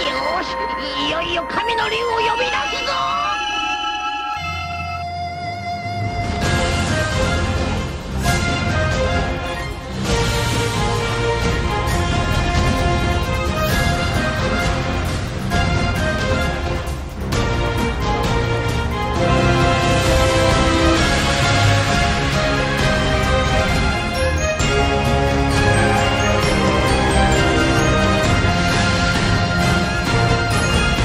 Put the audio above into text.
よし、いよいよ神の竜を呼び出すぞ。